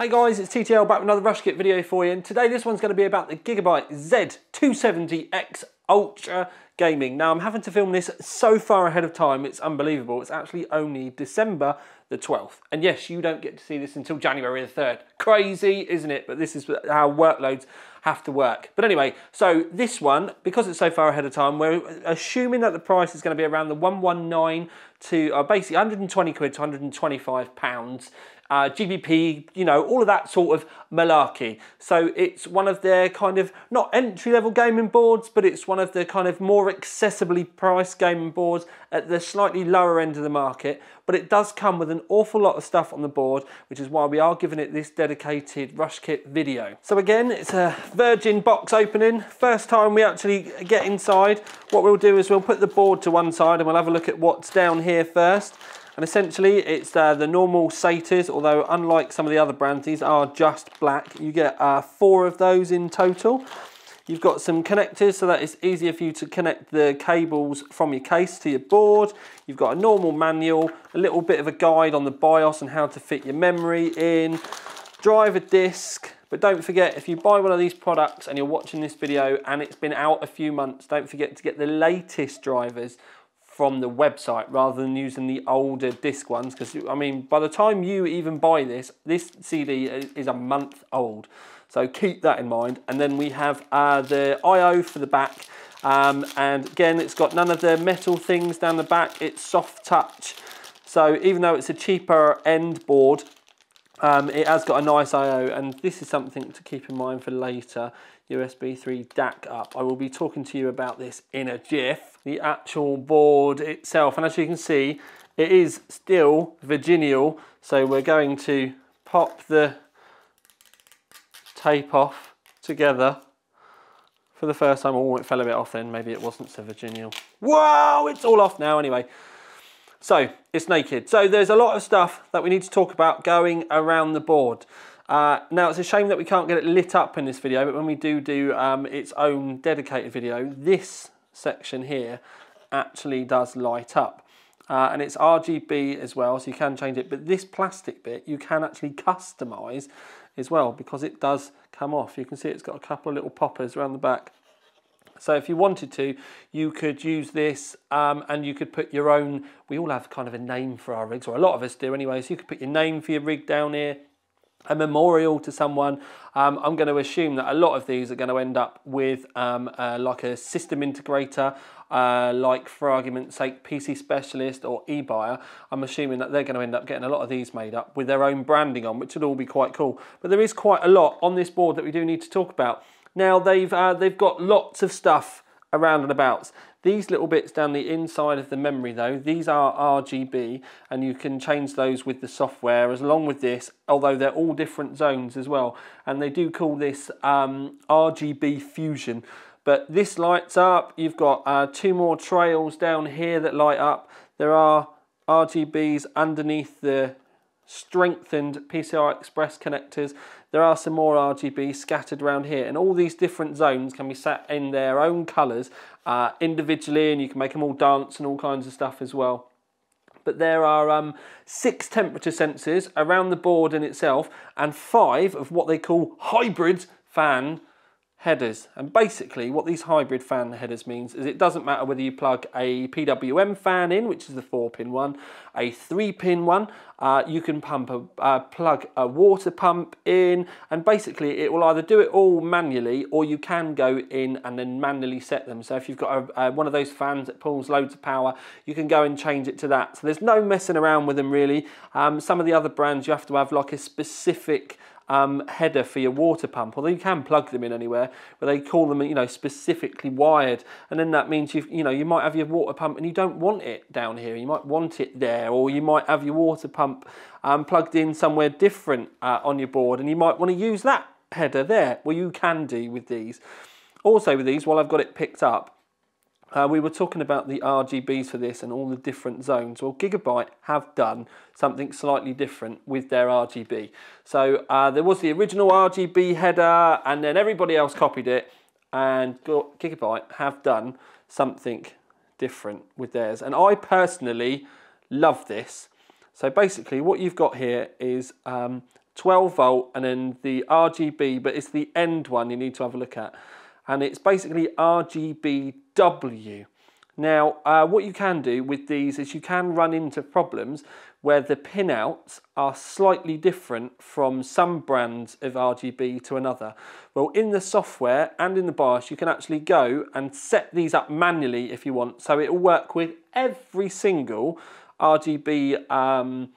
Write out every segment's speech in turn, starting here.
Hey guys, it's TTL back with another Rush Kit video for you, and today this one's going to be about the Gigabyte Z270X Ultra Gaming. Now I'm having to film this so far ahead of time, it's unbelievable. It's actually only December the 12th, and yes, you don't get to see this until January the 3rd. Crazy, isn't it? But this is how workloads have to work. But anyway, so this one, because it's so far ahead of time, we're assuming that the price is going to be around the 119 to basically 120 quid to 125 pounds. GBP, you know, all of that sort of malarkey. So it's one of their kind of, not entry-level gaming boards, but it's one of the kind of more accessibly priced gaming boards at the slightly lower end of the market. But it does come with an awful lot of stuff on the board, which is why we are giving it this dedicated Rush Kit video. So again, it's a virgin box opening. First time we actually get inside, what we'll do is we'll put the board to one side and we'll have a look at what's down here first. And essentially it's the normal SATAs, although unlike some of the other brands, these are just black. You get four of those in total. You've got some connectors so that it's easier for you to connect the cables from your case to your board. You've got a normal manual, a little bit of a guide on the BIOS and how to fit your memory in, driver disc. But don't forget, if you buy one of these products and you're watching this video and it's been out a few months, don't forget to get the latest drivers from the website rather than using the older disc ones, because I mean by the time you even buy this CD is a month old, so keep that in mind. And then we have the I.O. for the back, and again it's got none of the metal things down the back, it's soft touch, so even though it's a cheaper end board, it has got a nice I.O. and this is something to keep in mind for later. USB 3 DAC up. I will be talking to you about this in a jiff. The actual board itself, and as you can see, it is still Virginial, so we're going to pop the tape off together for the first time. Oh, it fell a bit off then, maybe it wasn't so Virginial. Whoa, it's all off now anyway. So, it's naked. So there's a lot of stuff that we need to talk about going around the board. Now, it's a shame that we can't get it lit up in this video, but when we do its own dedicated video, this section here actually does light up. And it's RGB as well, so you can change it, but this plastic bit you can actually customise as well, because it does come off. You can see it's got a couple of little poppers around the back. So if you wanted to, you could use this and you could put your own, we all have kind of a name for our rigs, or a lot of us do anyway, so you could put your name for your rig down here, a memorial to someone. I'm going to assume that a lot of these are going to end up with like a system integrator, like for argument's sake PC Specialist or eBuyer. I'm assuming that they're going to end up getting a lot of these made up with their own branding on, which would all be quite cool. But there is quite a lot on this board that we do need to talk about. Now they've got lots of stuff around and about. These little bits down the inside of the memory though, these are RGB and you can change those with the software as along with this, although they're all different zones as well. And they do call this RGB Fusion. But this lights up, you've got two more trails down here that light up. There are RGBs underneath the strengthened PCI Express connectors. There are some more RGB scattered around here, and all these different zones can be set in their own colours individually, and you can make them all dance and all kinds of stuff as well. But there are 6 temperature sensors around the board in itself, and 5 of what they call hybrid fan headers. And basically what these hybrid fan headers means is it doesn't matter whether you plug a PWM fan in, which is the 4-pin one, a 3-pin one, you can plug a water pump in, and basically it will either do it all manually or you can go in and then manually set them. So if you've got one of those fans that pulls loads of power, you can go and change it to that. So there's no messing around with them really. Some of the other brands you have to have like a specific header for your water pump, although you can plug them in anywhere, but they call them, you know, specifically wired, and then that means you might have your water pump and you don't want it down here, you might want it there, or you might have your water pump plugged in somewhere different on your board, and you might want to use that header there. Well, you can do with these. Also with these, while I've got it picked up, we were talking about the RGBs for this and all the different zones. Well, Gigabyte have done something slightly different with their RGB. So there was the original RGB header and then everybody else copied it, and Gigabyte have done something different with theirs. And I personally love this. So basically what you've got here is 12 volt and then the RGB, but it's the end one you need to have a look at. And it's basically RGBW. Now, what you can do with these is you can run into problems where the pinouts are slightly different from some brands of RGB to another. Well, in the software and in the BIOS, you can actually go and set these up manually if you want. So it'll work with every single RGB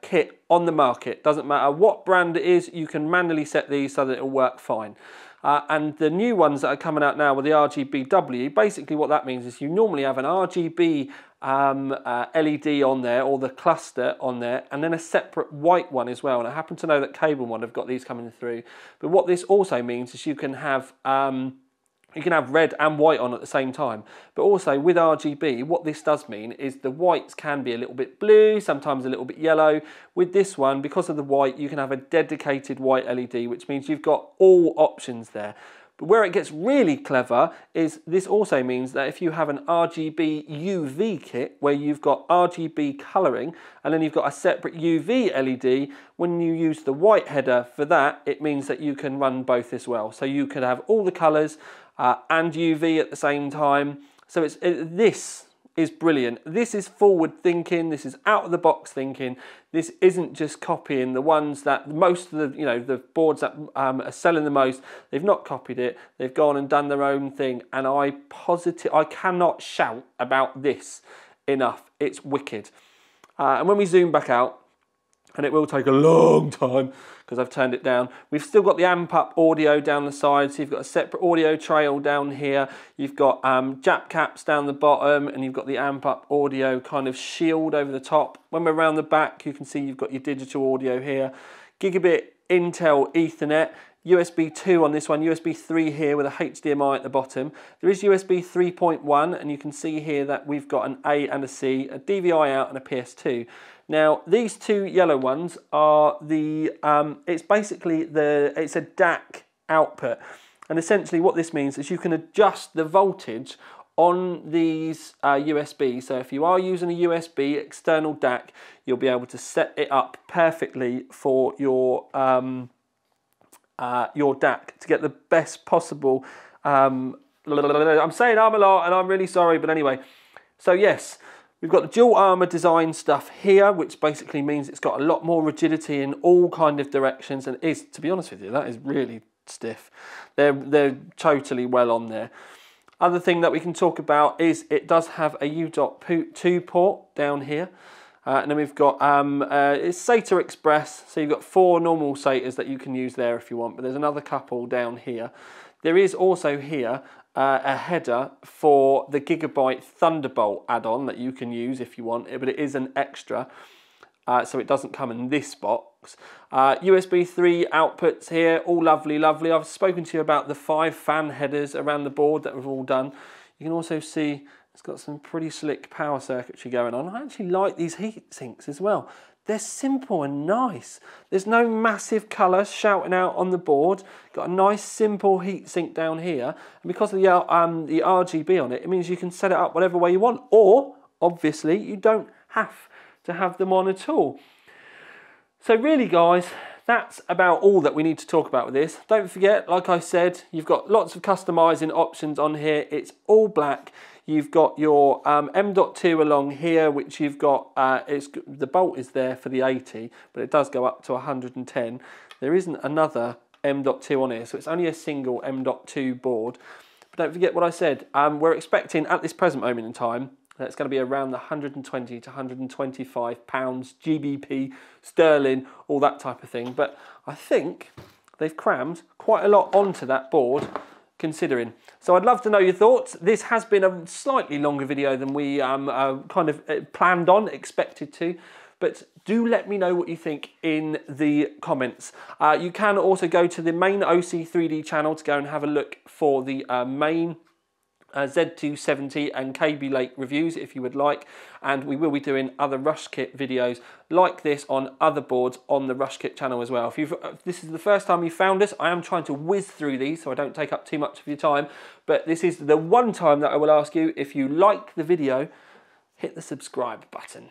kit on the market. Doesn't matter what brand it is, you can manually set these so that it'll work fine. And the new ones that are coming out now with the RGBW, basically what that means is you normally have an RGB LED on there, or the cluster on there, and then a separate white one as well. And I happen to know that Kaby One have got these coming through. But what this also means is you can have red and white on at the same time. But also with RGB, what this does mean is the whites can be a little bit blue, sometimes a little bit yellow. With this one, because of the white, you can have a dedicated white LED, which means you've got all options there. But where it gets really clever is this also means that if you have an RGB UV kit where you've got RGB colouring and then you've got a separate UV LED, when you use the white header for that, it means that you can run both as well. So you could have all the colours and UV at the same time. So it's this is brilliant. This is forward thinking. This is out of the box thinking. This isn't just copying the ones that most of the, the boards that are selling the most. They've not copied it. They've gone and done their own thing. And I cannot shout about this enough. It's wicked. And when we zoom back out, and it will take a long time because I've turned it down. We've still got the AmpUp audio down the side, so you've got a separate audio trail down here. You've got jack caps down the bottom, and you've got the AmpUp audio kind of shield over the top. When we're around the back, you can see you've got your digital audio here. Gigabit Intel Ethernet. USB 2 on this one, USB 3 here with a HDMI at the bottom. There is USB 3.1, and you can see here that we've got an A and a C, a DVI out and a PS2. Now these two yellow ones are the, it's a DAC output. And essentially what this means is you can adjust the voltage on these USB. So if you are using a USB external DAC, you'll be able to set it up perfectly for your DAC to get the best possible. I'm saying arm a lot and I'm really sorry, but anyway. So yes, we've got the dual armor design stuff here, which basically means it's got a lot more rigidity in all kind of directions, and is, to be honest with you, that is really stiff. They're totally well on there. Other thing that we can talk about is it does have a U.2 port down here. And then we've got it's SATA Express, so you've got 4 normal SATAs that you can use there if you want, but there's another couple down here. There is also here a header for the Gigabyte Thunderbolt add-on that you can use if you want, but it is an extra, so it doesn't come in this box. USB 3 outputs here, all lovely, lovely. I've spoken to you about the 5 fan headers around the board that we've all done. You can also see it's got some pretty slick power circuitry going on. I actually like these heat sinks as well. They're simple and nice. There's no massive colour shouting out on the board. Got a nice simple heat sink down here. And because of the RGB on it, it means you can set it up whatever way you want. Or, obviously, you don't have to have them on at all. So really, guys, that's about all that we need to talk about with this. Don't forget, like I said, you've got lots of customising options on here. It's all black. You've got your M.2 along here, which you've got, the bolt is there for the 80, but it does go up to 110. There isn't another M.2 on here, so it's only a single M.2 board. But don't forget what I said, we're expecting at this present moment in time, that's going to be around the 120 to 125 pounds, GBP, sterling, all that type of thing. But I think they've crammed quite a lot onto that board, considering. So I'd love to know your thoughts. This has been a slightly longer video than we kind of planned on, expected to, but do let me know what you think in the comments. You can also go to the main OC3D channel to go and have a look for the main Z270 and Kaby Lake reviews if you would like, and we will be doing other Rush Kit videos like this on other boards on the Rush Kit channel as well. If this is the first time you found us, I am trying to whiz through these so I don't take up too much of your time, but this is the one time that I will ask you, if you like the video, hit the subscribe button.